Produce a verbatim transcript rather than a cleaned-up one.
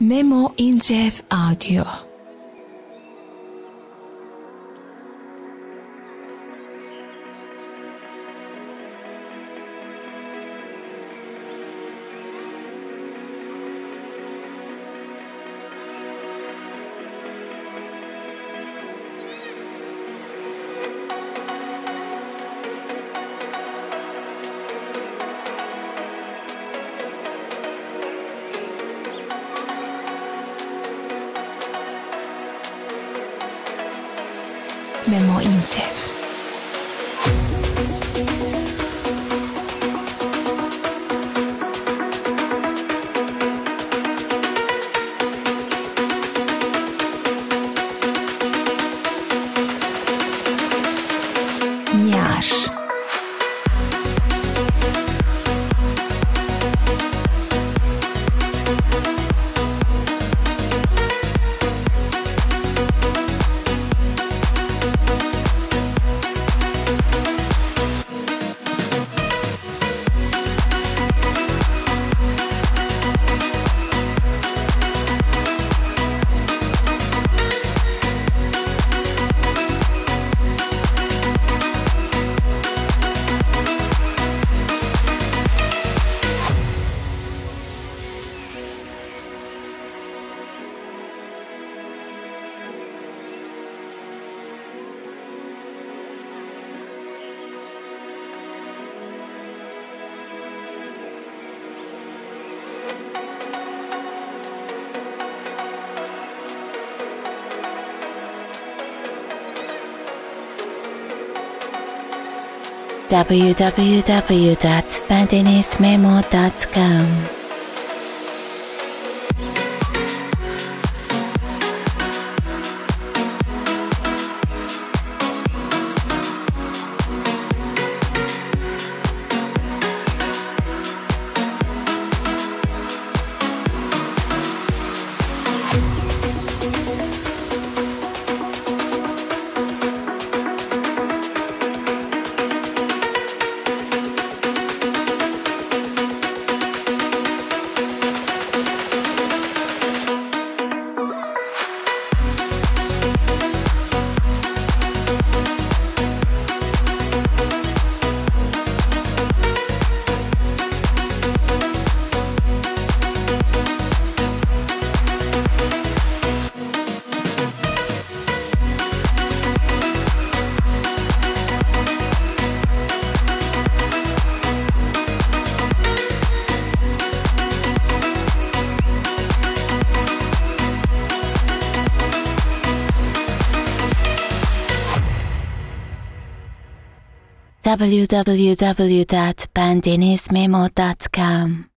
MeMo in J F Audio. MeMo in J F. Miasz. w w w dot bandenismemo dot com w w w dot bandenismemo dot com